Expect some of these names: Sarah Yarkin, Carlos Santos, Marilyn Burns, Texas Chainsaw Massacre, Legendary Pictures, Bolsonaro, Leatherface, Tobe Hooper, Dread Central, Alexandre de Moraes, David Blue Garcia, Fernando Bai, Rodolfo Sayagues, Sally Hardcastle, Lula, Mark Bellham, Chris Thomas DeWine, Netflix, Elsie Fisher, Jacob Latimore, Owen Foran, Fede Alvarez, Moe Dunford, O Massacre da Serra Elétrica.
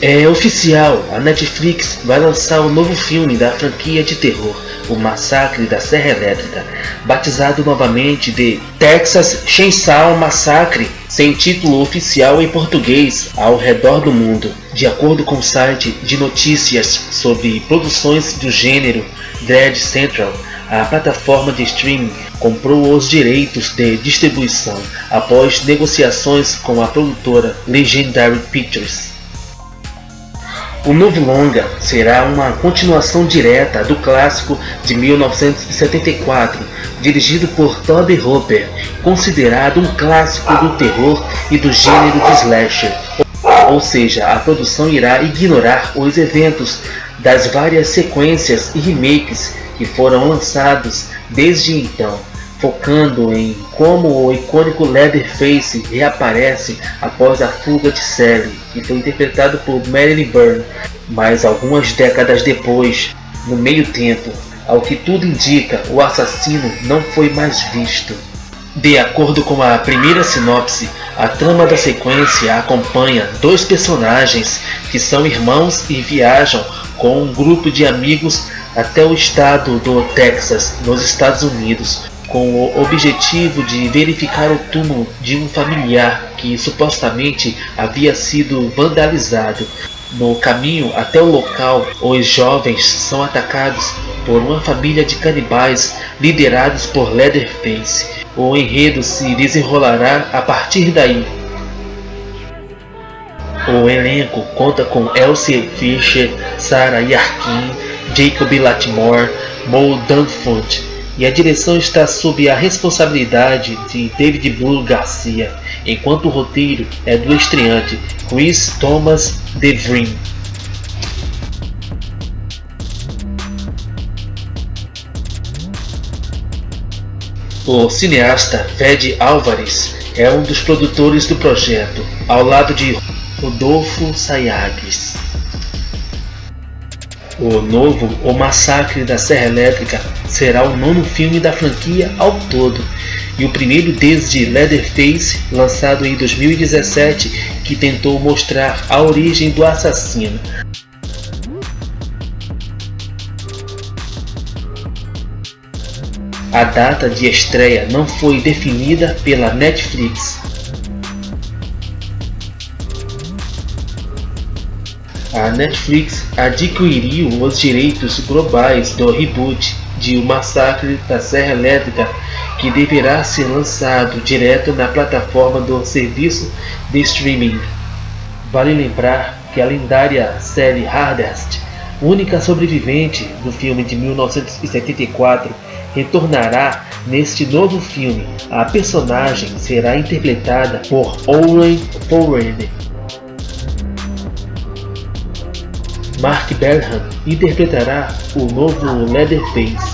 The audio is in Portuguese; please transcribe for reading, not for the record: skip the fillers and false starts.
É oficial, a Netflix vai lançar um novo filme da franquia de terror, O Massacre da Serra Elétrica, batizado novamente de Texas Chainsaw Massacre, sem título oficial em português ao redor do mundo. De acordo com o site de notícias sobre produções do gênero Dread Central, a plataforma de streaming comprou os direitos de distribuição após negociações com a produtora Legendary Pictures. O novo longa será uma continuação direta do clássico de 1974, dirigido por Tobe Hooper, considerado um clássico do terror e do gênero de slasher, ou seja, a produção irá ignorar os eventos das várias sequências e remakes que foram lançados desde então, focando em como o icônico Leatherface reaparece após a fuga de Sally, que foi interpretado por Marilyn Burns, mas algumas décadas depois, no meio tempo, ao que tudo indica, o assassino não foi mais visto. De acordo com a primeira sinopse, a trama da sequência acompanha dois personagens que são irmãos e viajam com um grupo de amigos até o estado do Texas, nos Estados Unidos, com o objetivo de verificar o túmulo de um familiar que supostamente havia sido vandalizado. No caminho até o local, os jovens são atacados por uma família de canibais liderados por Leatherface. O enredo se desenrolará a partir daí. O elenco conta com Elsie Fisher, Sarah Yarkin, Jacob Latimore, Moe Dunford, e a direção está sob a responsabilidade de David Blue Garcia, enquanto o roteiro é do estreante Chris Thomas DeWine. O cineasta Fede Alvarez é um dos produtores do projeto, ao lado de Rodolfo Sayagues. O novo O Massacre da Serra Elétrica será o nono filme da franquia ao todo, e o primeiro desde Leatherface, lançado em 2017, que tentou mostrar a origem do assassino. A data de estreia não foi definida pela Netflix. A Netflix adquiriu os direitos globais do reboot de O Massacre da Serra Elétrica, que deverá ser lançado direto na plataforma do serviço de streaming. Vale lembrar que a lendária Sally Hardcastle, única sobrevivente do filme de 1974, retornará neste novo filme. A personagem será interpretada por Owen Foran. Mark Bellham interpretará o novo Leatherface.